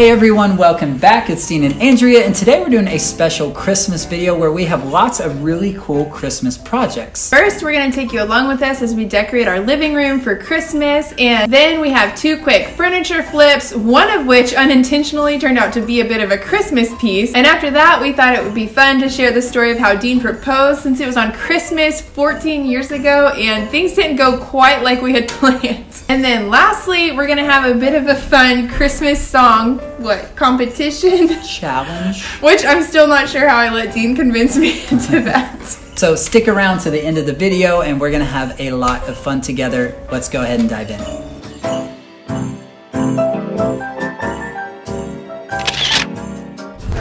Hey everyone, welcome back. It's Dean and Andrea, and today we're doing a special Christmas video where we have lots of really cool Christmas projects. First, we're gonna take you along with us as we decorate our living room for Christmas, and then we have two quick furniture flips, one of which unintentionally turned out to be a bit of a Christmas piece. And after that, we thought it would be fun to share the story of how Dean proposed, since it was on Christmas 14 years ago, and things didn't go quite like we had planned. And then lastly, we're gonna have a bit of a fun Christmas song competition? Challenge. Which I'm still not sure how I let Dean convince me into that. So stick around to the end of the video and we're gonna have a lot of fun together. Let's go ahead and dive in.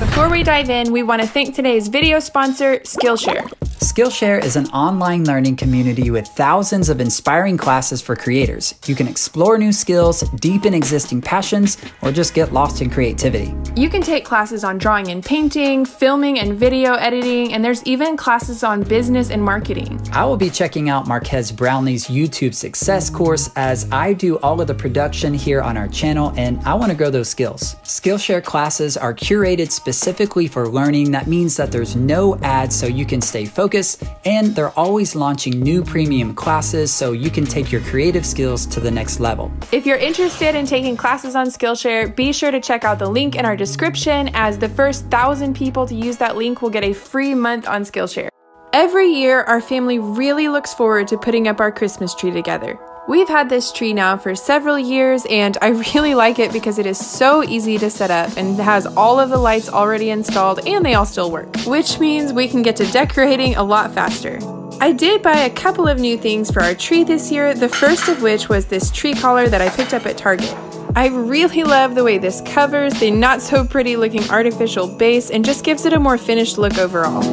Before we dive in, we want to thank today's video sponsor, Skillshare. Skillshare is an online learning community with thousands of inspiring classes for creators. You can explore new skills, deepen existing passions, or just get lost in creativity. You can take classes on drawing and painting, filming and video editing, and there's even classes on business and marketing. I will be checking out Marquez Brownlee's YouTube success course as I do all of the production here on our channel, and I want to grow those skills. Skillshare classes are curated specifically for learning. That means that there's no ads, so you can stay focused, and they're always launching new premium classes so you can take your creative skills to the next level. If you're interested in taking classes on Skillshare, be sure to check out the link in our description, as the first 1,000 people to use that link will get a free month on Skillshare. Every year, our family really looks forward to putting up our Christmas tree together. We've had this tree now for several years, and I really like it because it is so easy to set up and has all of the lights already installed, and they all still work, which means we can get to decorating a lot faster. I did buy a couple of new things for our tree this year, the first of which was this tree collar that I picked up at Target. I really love the way this covers the not so pretty looking artificial base and just gives it a more finished look overall.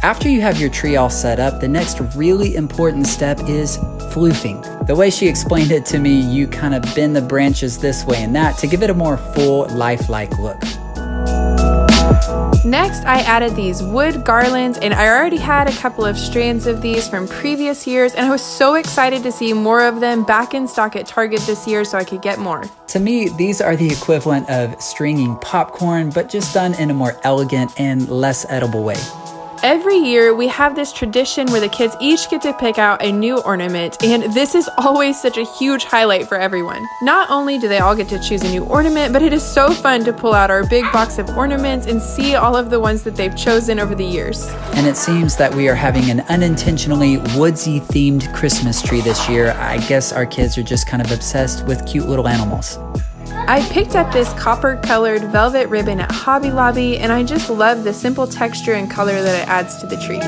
After you have your tree all set up, the next really important step is floofing. The way she explained it to me, you kind of bend the branches this way and that to give it a more full, lifelike look. Next, I added these wood garlands, and I already had a couple of strands of these from previous years, and I was so excited to see more of them back in stock at Target this year so I could get more. To me, these are the equivalent of stringing popcorn, but just done in a more elegant and less edible way. Every year, we have this tradition where the kids each get to pick out a new ornament, and this is always such a huge highlight for everyone. Not only do they all get to choose a new ornament, but it is so fun to pull out our big box of ornaments and see all of the ones that they've chosen over the years. And it seems that we are having an unintentionally woodsy-themed Christmas tree this year. I guess our kids are just kind of obsessed with cute little animals. I picked up this copper-colored velvet ribbon at Hobby Lobby, and I just love the simple texture and color that it adds to the tree.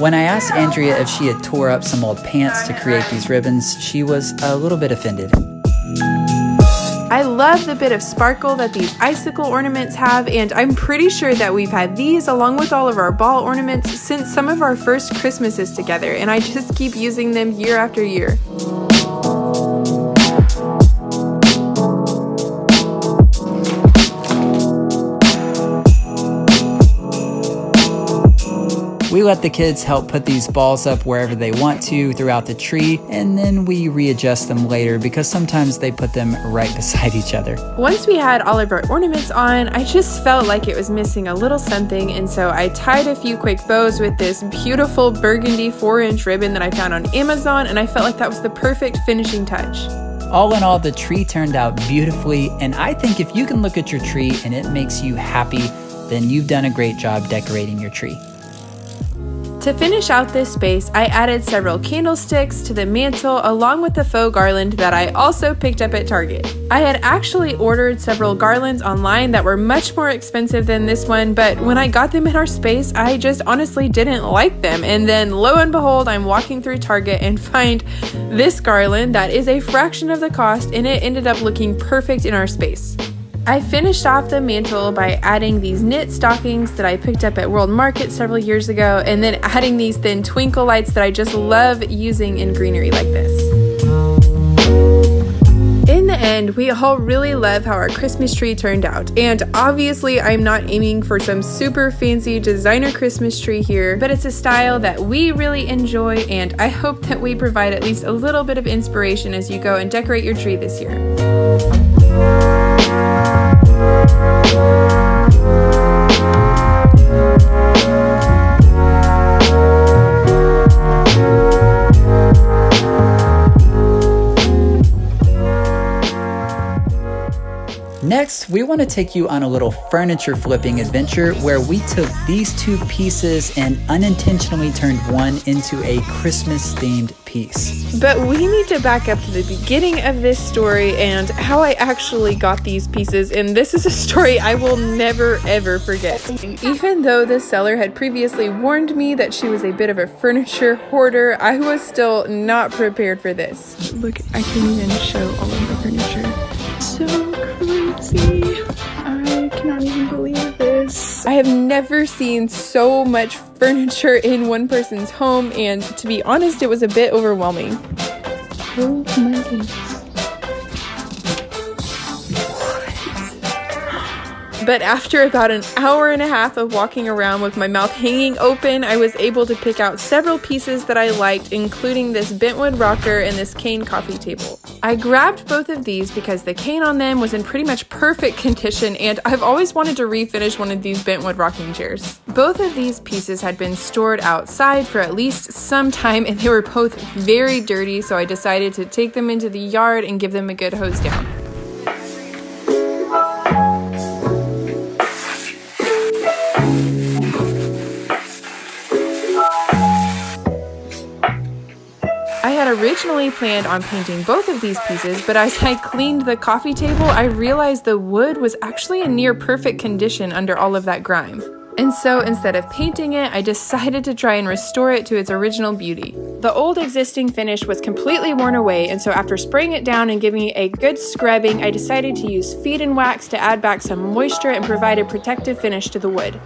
When I asked Andrea if she had tore up some old pants to create these ribbons, she was a little bit offended. I love the bit of sparkle that these icicle ornaments have, and I'm pretty sure that we've had these along with all of our ball ornaments since some of our first Christmases together, and I just keep using them year after year. We let the kids help put these balls up wherever they want to throughout the tree, and then we readjust them later because sometimes they put them right beside each other. Once we had all of our ornaments on, I just felt like it was missing a little something, and so I tied a few quick bows with this beautiful burgundy 4-inch ribbon that I found on Amazon, and I felt like that was the perfect finishing touch. All in all, the tree turned out beautifully, and I think if you can look at your tree and it makes you happy, then you've done a great job decorating your tree. To finish out this space, I added several candlesticks to the mantle along with the faux garland that I also picked up at Target. I had actually ordered several garlands online that were much more expensive than this one, but when I got them in our space, I just honestly didn't like them. And then lo and behold, I'm walking through Target and find this garland that is a fraction of the cost, and it ended up looking perfect in our space. I finished off the mantle by adding these knit stockings that I picked up at World Market several years ago, and then adding these thin twinkle lights that I just love using in greenery like this. In the end, and we all really love how our Christmas tree turned out. And obviously I'm not aiming for some super fancy designer Christmas tree here, but it's a style that we really enjoy, and I hope that we provide at least a little bit of inspiration as you go and decorate your tree this year. Next, we want to take you on a little furniture flipping adventure where we took these two pieces and unintentionally turned one into a Christmas themed piece. But we need to back up to the beginning of this story and how I actually got these pieces, and this is a story I will never ever forget. Even though the seller had previously warned me that she was a bit of a furniture hoarder, I was still not prepared for this. Look, I can't even show all of the furniture. So I cannot even believe this. I have never seen so much furniture in one person's home, and to be honest, it was a bit overwhelming. Oh my goodness. But after about an hour and a half of walking around with my mouth hanging open, I was able to pick out several pieces that I liked, including this bentwood rocker and this cane coffee table. I grabbed both of these because the cane on them was in pretty much perfect condition, and I've always wanted to refinish one of these bentwood rocking chairs. Both of these pieces had been stored outside for at least some time, and they were both very dirty, so I decided to take them into the yard and give them a good hose down. Originally planned on painting both of these pieces, but as I cleaned the coffee table, I realized the wood was actually in near perfect condition under all of that grime. And so instead of painting it, I decided to try and restore it to its original beauty. The old existing finish was completely worn away, and so after spraying it down and giving it a good scrubbing, I decided to use feed and wax to add back some moisture and provide a protective finish to the wood.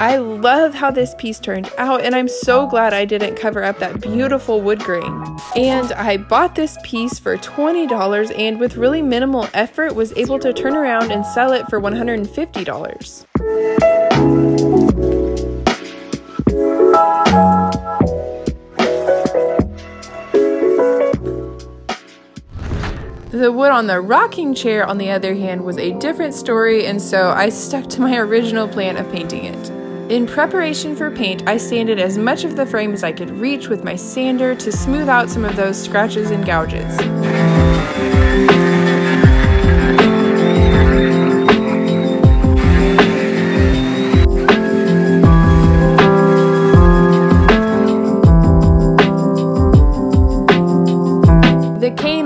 I love how this piece turned out, and I'm so glad I didn't cover up that beautiful wood grain. And I bought this piece for $20, and with really minimal effort was able to turn around and sell it for $150. The wood on the rocking chair, on the other hand, was a different story, and so I stuck to my original plan of painting it. In preparation for paint, I sanded as much of the frame as I could reach with my sander to smooth out some of those scratches and gouges.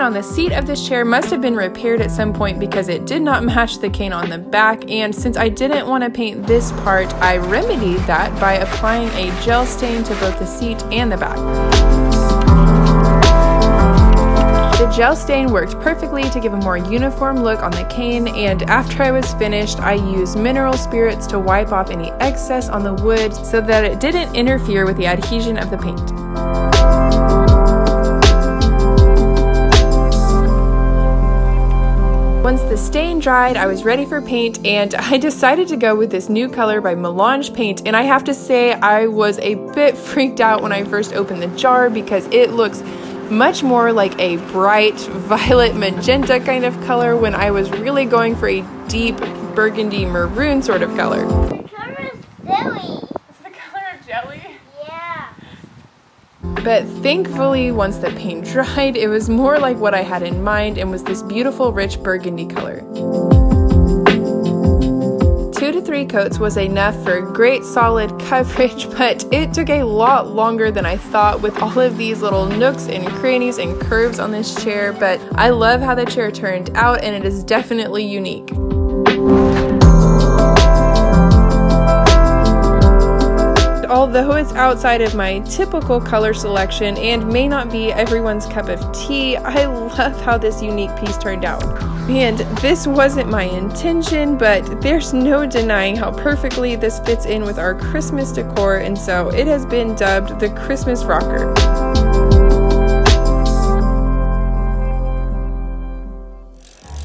On the seat of this chair must have been repaired at some point because it did not match the cane on the back, and since I didn't want to paint this part, I remedied that by applying a gel stain to both the seat and the back. The gel stain worked perfectly to give a more uniform look on the cane, and after I was finished, I used mineral spirits to wipe off any excess on the wood so that it didn't interfere with the adhesion of the paint. Once the stain dried, I was ready for paint, and I decided to go with this new color by Melange Paint, and I have to say I was a bit freaked out when I first opened the jar because it looks much more like a bright violet magenta kind of color when I was really going for a deep burgundy maroon sort of color. The color is silly. It's the color of jelly? Yeah. But thankfully, once the paint dried, it was more like what I had in mind and was this beautiful, rich burgundy color. 2 to 3 coats was enough for great solid coverage, but it took a lot longer than I thought with all of these little nooks and crannies and curves on this chair, but I love how the chair turned out, and it is definitely unique. although it's outside of my typical color selection and may not be everyone's cup of tea, I love how this unique piece turned out. And this wasn't my intention, but there's no denying how perfectly this fits in with our Christmas decor, and so it has been dubbed the Christmas rocker.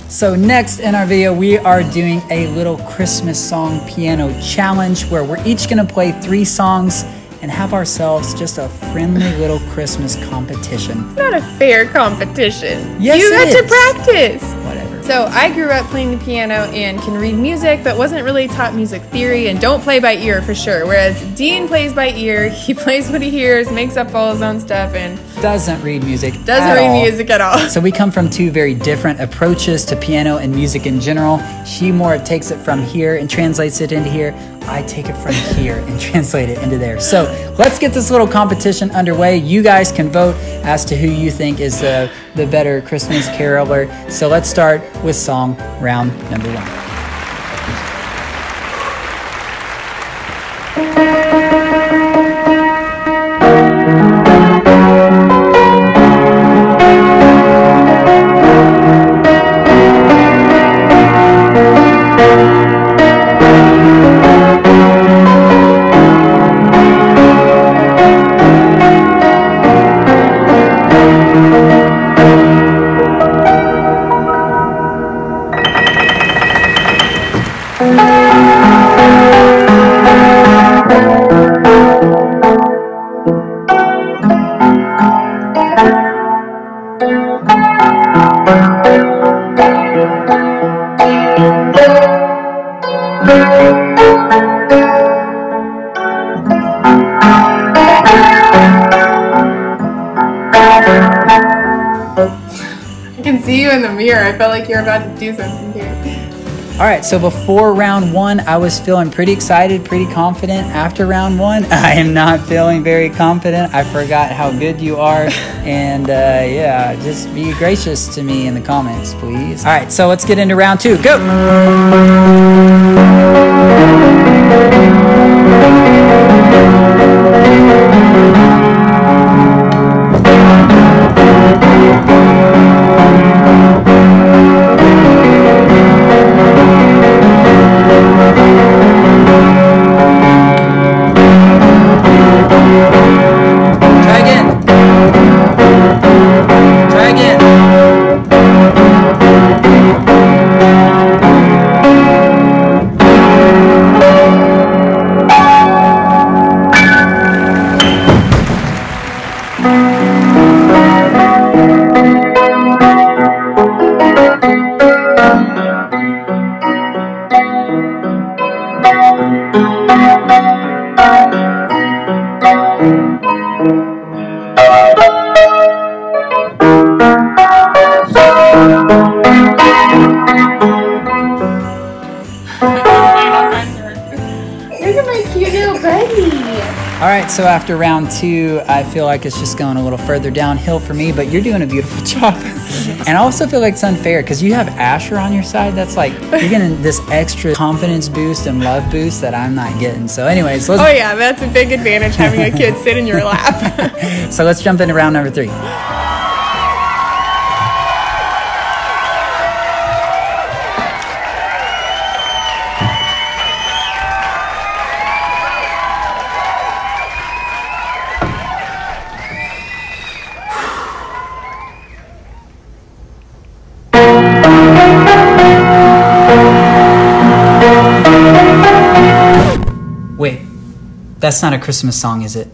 So next in our video, we are doing a little Christmas song piano challenge where we're each gonna play 3 songs and have ourselves just a friendly little Christmas competition. It's not a fair competition. Yes, you had to practice. Whatever. So I grew up playing the piano and can read music, but wasn't really taught music theory and don't play by ear for sure. Whereas Dean plays by ear, he plays what he hears, makes up all his own stuff, and doesn't read music at all. So we come from 2 very different approaches to piano and music in general. She more takes it from here and translates it into here. I take it from here and translate it into there. So let's get this little competition underway. You guys can vote as to who you think is the better Christmas caroler. So let's start with song round number 1. In the mirror, I felt like you're about to do something here. All right, so before round 1, I was feeling pretty excited, pretty confident. After round 1, I am not feeling very confident. I forgot how good you are, and yeah, just be gracious to me in the comments, please. All right, so let's get into round 2. Go. So after round 2, I feel like it's just going a little further downhill for me, but you're doing a beautiful job. And I also feel like it's unfair because you have Asher on your side. That's like, you're getting this extra confidence boost and love boost that I'm not getting. So anyways, let's... Oh yeah, that's a big advantage having a kid sit in your lap. So let's jump into round number 3. That's not a Christmas song, is it?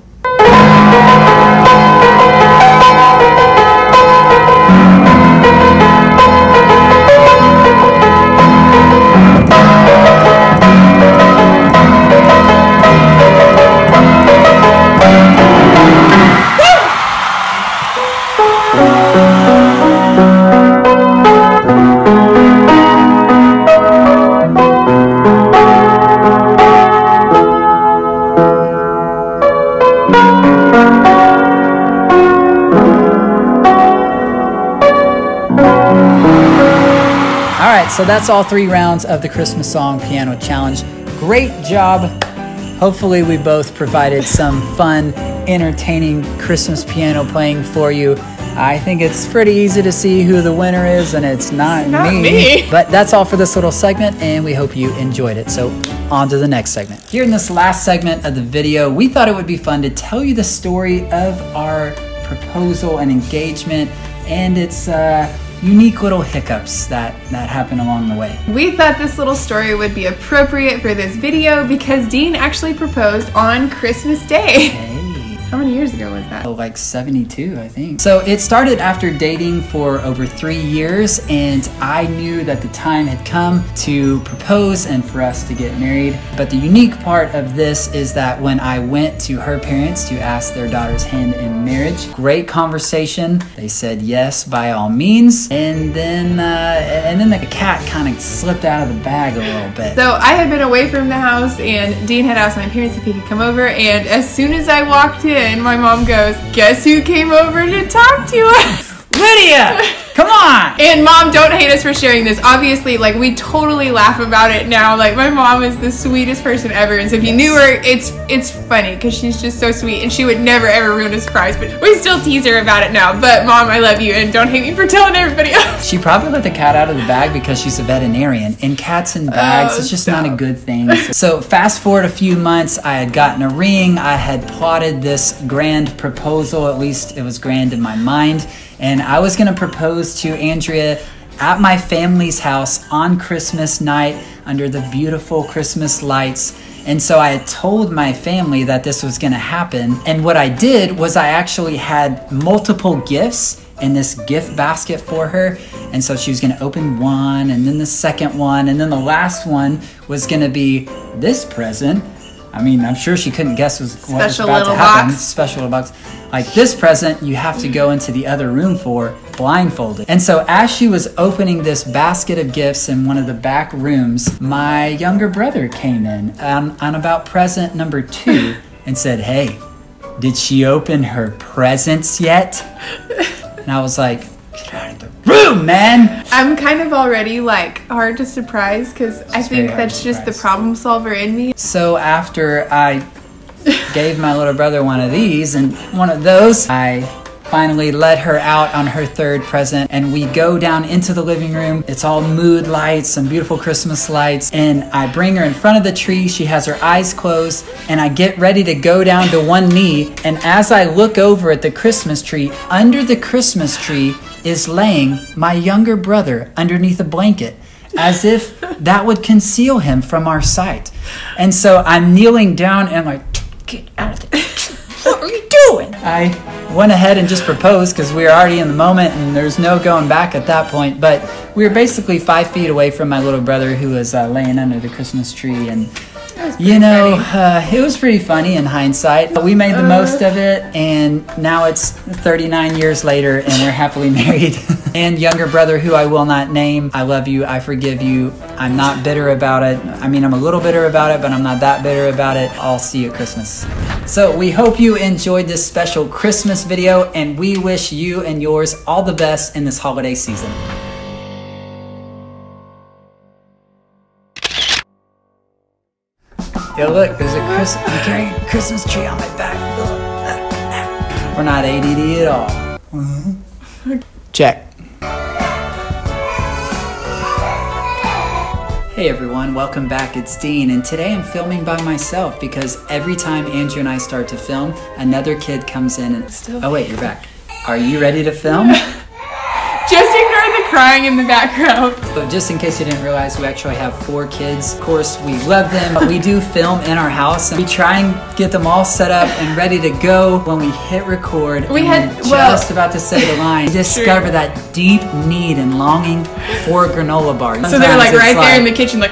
So that's all 3 rounds of the Christmas Song Piano Challenge. Great job. Hopefully we both provided some fun, entertaining Christmas piano playing for you. I think it's pretty easy to see who the winner is, and it's not me. But that's all for this little segment, and we hope you enjoyed it. So on to the next segment. Here in this last segment of the video, we thought it would be fun to tell you the story of our proposal and engagement and its unique little hiccups that happened along the way. We thought this little story would be appropriate for this video because Dean actually proposed on Christmas Day. Okay. How many years ago was that? Oh, like 72, I think. So it started after dating for over 3 years, and I knew that the time had come to propose and for us to get married. But the unique part of this is that when I went to her parents to ask their daughter's hand in marriage, great conversation. They said yes, by all means. And then the cat kind of slipped out of the bag a little bit. So I had been away from the house, and Dean had asked my parents if he could come over, and as soon as I walked in, and my mom goes, "Guess who came over to talk to us? Lydia! Come on!" And Mom, don't hate us for sharing this. Obviously, like, we totally laugh about it now. Like, my mom is the sweetest person ever, and so if you knew her, it's funny because she's just so sweet, and she would never ever ruin a surprise. But we still tease her about it now. But Mom, I love you, and don't hate me for telling everybody else. She probably let the cat out of the bag because she's a veterinarian, and cats in bags is just not a good thing. So fast forward a few months, I had gotten a ring. I had plotted this grand proposal. At least it was grand in my mind, and I was gonna propose to Andrea at my family's house on Christmas night under the beautiful Christmas lights. And so I had told my family that this was going to happen. And what I did was I actually had multiple gifts in this gift basket for her. And so she was going to open one, and then the second one, and then the last one was going to be this present. I mean, I'm sure she couldn't guess what was about to happen. Special little box. Like, this present you have to go into the other room for, blindfolded. And so as she was opening this basket of gifts in one of the back rooms, my younger brother came in on about present number 2 and said, "Hey, did she open her presents yet?" And I was like, "Get out of the room, man!" I'm kind of already, like, hard to surprise because I think that's just the problem solver in me. So after I gave my little brother one of these and one of those, I finally let her out on her third present, and we go down into the living room. It's all mood lights and beautiful Christmas lights, and I bring her in front of the tree. She has her eyes closed, and I get ready to go down to one knee, and as I look over at the Christmas tree, under the Christmas tree is laying my younger brother underneath a blanket, as if that would conceal him from our sight. And so I'm kneeling down and I'm like, "Get out of there. What are you doing?" I went ahead and just proposed because we were already in the moment and there's no going back at that point. But we were basically 5 feet away from my little brother who was laying under the Christmas tree, and you know, it was pretty funny in hindsight, but we made the most of it, and now it's 39 years later and we're happily married. And younger brother, who I will not name, I love you, I forgive you, I'm not bitter about it. I mean, I'm a little bitter about it, but I'm not that bitter about it. I'll see you at Christmas. So we hope you enjoyed this special Christmas video, and we wish you and yours all the best in this holiday season. Yeah, look, there's a Christmas tree on my back. We're not ADD at all. Check. Hey everyone, welcome back. It's Dean, and today I'm filming by myself because every time Andrew and I start to film, another kid comes in and... Oh wait, you're back. Are you ready to film? Just ignore the crying in the background. But just in case you didn't realize, we actually have 4 kids. Of course, we love them, but we do film in our house, and we try and get them all set up and ready to go when we hit record. We had just about to say the line, discover that deep need and longing for granola bars. Sometimes so they're like right there in the kitchen, like,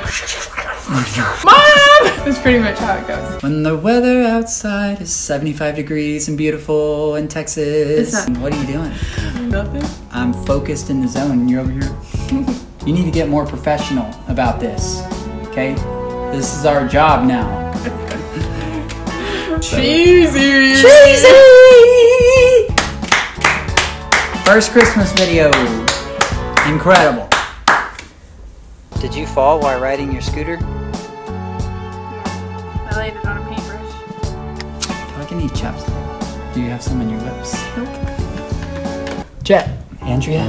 "Mom!" That's pretty much how it goes. When the weather outside is 75 degrees and beautiful in Texas. What are you doing? Nothing. I'm focused in the zone and you're over here. You need to get more professional about this, okay? This is our job now. Cheesy! Cheesy! First Christmas video. Incredible. Did you fall while riding your scooter? I landed on a paint. need chapstick. Do you have some on your lips? Nope. Jet, Andrea.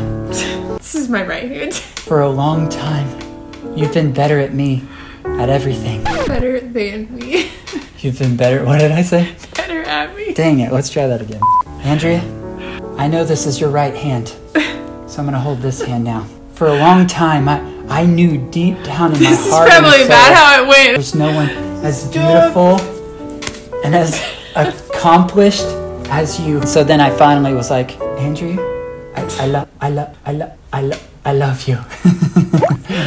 This is my right hand. For a long time, you've been better at me, at everything. Better than me. You've been better, what did I say? Better at me. Dang it, let's try that again. Andrea, I know this is your right hand, so I'm gonna hold this hand now. For a long time, I knew deep down in my heart. This is probably bad how it went. There's no one as beautiful and as accomplished as you. So then I finally was like, Andrea, I love you.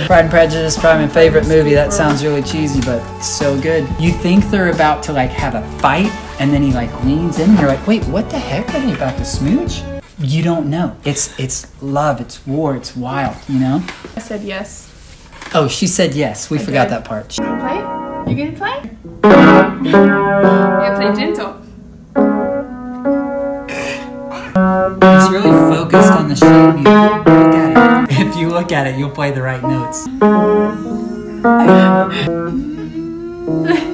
Pride and Prejudice, probably my favorite movie. That sounds really cheesy, but so good. You think they're about to like have a fight, and then he like leans in. And you're like, wait, what the heck? Are they about to smooch? You don't know. It's love, it's war, it's wild, you know? I said yes. Oh, she said yes. We forgot that part. You gonna play? You gonna play? Yeah, play gentle. It's really focused on the shape. You look at it. If you look at it, you'll play the right notes.